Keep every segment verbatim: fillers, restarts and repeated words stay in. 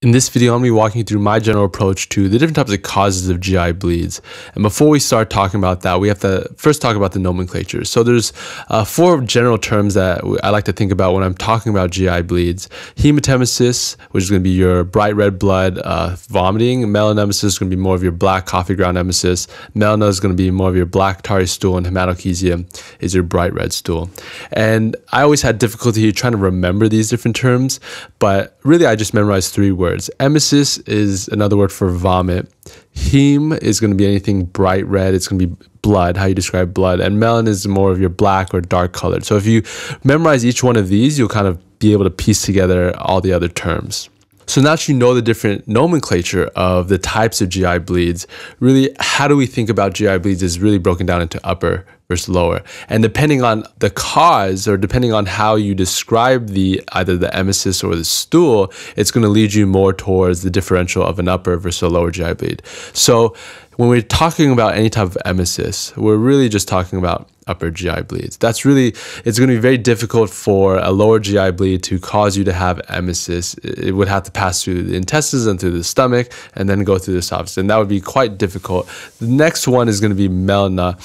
In this video, I'm going to be walking you through my general approach to the different types of causes of G I bleeds. And before we start talking about that, we have to first talk about the nomenclature. So there's uh, four general terms that I like to think about when I'm talking about G I bleeds. Hematemesis, which is going to be your bright red blood uh, vomiting. Melanemesis is going to be more of your black coffee ground emesis. Melena is going to be more of your black tarry stool. And hematochezia is your bright red stool. And I always had difficulty trying to remember these different terms, but really I just memorized three words. Emesis is another word for vomit. Heme is going to be anything bright red. It's going to be blood, how you describe blood. And melon is more of your black or dark colored. So if you memorize each one of these, you'll kind of be able to piece together all the other terms. So now that you know the different nomenclature of the types of G I bleeds, really how do we think about G I bleeds is really broken down into upper versus lower. And depending on the cause or depending on how you describe the either the emesis or the stool, it's going to lead you more towards the differential of an upper versus a lower G I bleed. So when we're talking about any type of emesis, we're really just talking about upper G I bleeds. That's really, it's going to be very difficult for a lower G I bleed to cause you to have emesis. It would have to pass through the intestines and through the stomach and then go through the esophagus. And that would be quite difficult. The next one is going to be melena.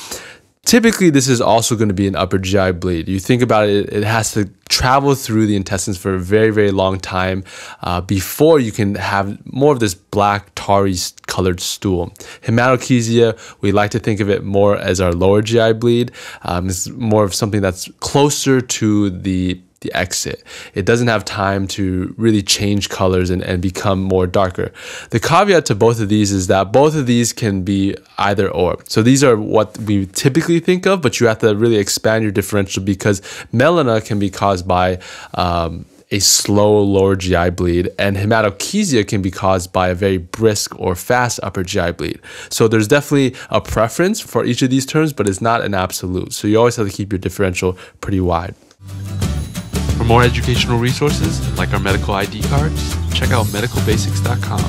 Typically, this is also going to be an upper G I bleed. You think about it, it has to travel through the intestines for a very, very long time uh, before you can have more of this black, tarry colored stool. Hematochezia, we like to think of it more as our lower G I bleed. Um, it's more of something that's closer to the the exit. It doesn't have time to really change colors and, and become more darker. The caveat to both of these is that both of these can be either or. So these are what we typically think of, but you have to really expand your differential because melena can be caused by um, a slow lower G I bleed, and hematochezia can be caused by a very brisk or fast upper G I bleed. So there's definitely a preference for each of these terms, but it's not an absolute. So you always have to keep your differential pretty wide. For more educational resources, like our medical I D cards, check out medical basics dot com.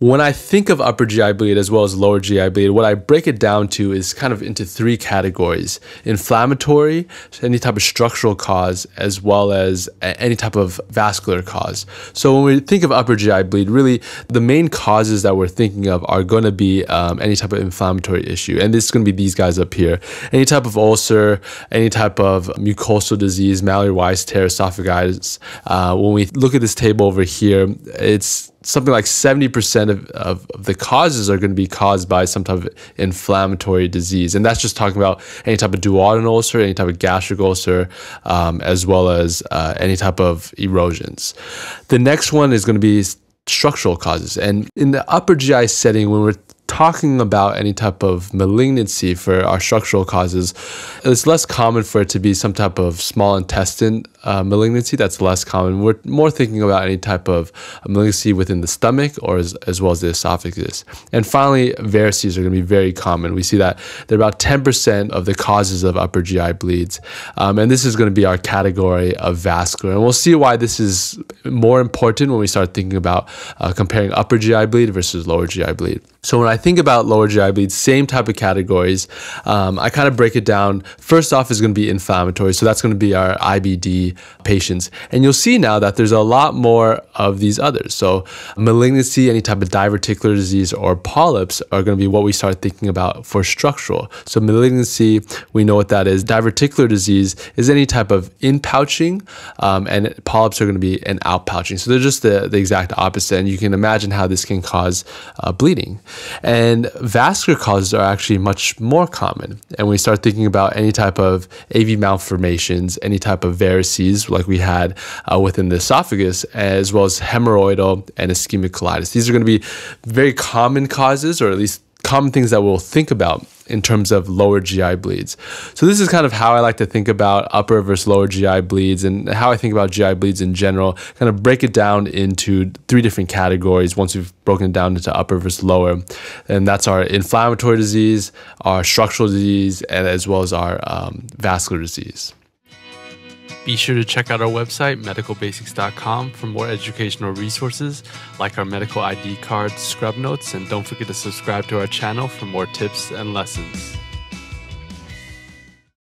When I think of upper G I bleed as well as lower G I bleed, what I break it down to is kind of into three categories: inflammatory, any type of structural cause, as well as any type of vascular cause. So when we think of upper G I bleed, really the main causes that we're thinking of are going to be um, any type of inflammatory issue. And this is going to be these guys up here. Any type of ulcer, any type of mucosal disease, Mallory-Weiss tear, esophagitis. Uh, when we look at this table over here, it's something like seventy percent of, of, of the causes are going to be caused by some type of inflammatory disease. And that's just talking about any type of duodenal ulcer, any type of gastric ulcer, um, as well as uh, any type of erosions. The next one is going to be structural causes. And in the upper G I setting, when we're talking about any type of malignancy for our structural causes, it's less common for it to be some type of small intestine uh, malignancy. That's less common. We're more thinking about any type of malignancy within the stomach or as, as well as the esophagus. And finally, varices are going to be very common. We see that they're about ten percent of the causes of upper G I bleeds. Um, and this is going to be our category of vascular. And we'll see why this is more important when we start thinking about uh, comparing upper G I bleed versus lower G I bleed. So when I think about lower G I bleeds, same type of categories. Um, I kind of break it down. First off is going to be inflammatory. So that's going to be our I B D patients. And you'll see now that there's a lot more of these others. So malignancy, any type of diverticular disease or polyps are going to be what we start thinking about for structural. So malignancy, we know what that is. Diverticular disease is any type of in-pouching, um, and polyps are going to be an out-pouching. So they're just the, the exact opposite. And you can imagine how this can cause uh, bleeding. And vascular causes are actually much more common. And when we start thinking about any type of A V malformations, any type of varices like we had uh, within the esophagus, as well as hemorrhoidal and ischemic colitis. These are going to be very common causes, or at least common things that we'll think about in terms of lower G I bleeds. So this is kind of how I like to think about upper versus lower G I bleeds and how I think about G I bleeds in general, kind of break it down into three different categories once we've broken it down into upper versus lower. And that's our inflammatory disease, our structural disease, and as well as our um, vascular disease. Be sure to check out our website, medical basics dot com, for more educational resources like our medical I D cards, scrub notes, and don't forget to subscribe to our channel for more tips and lessons.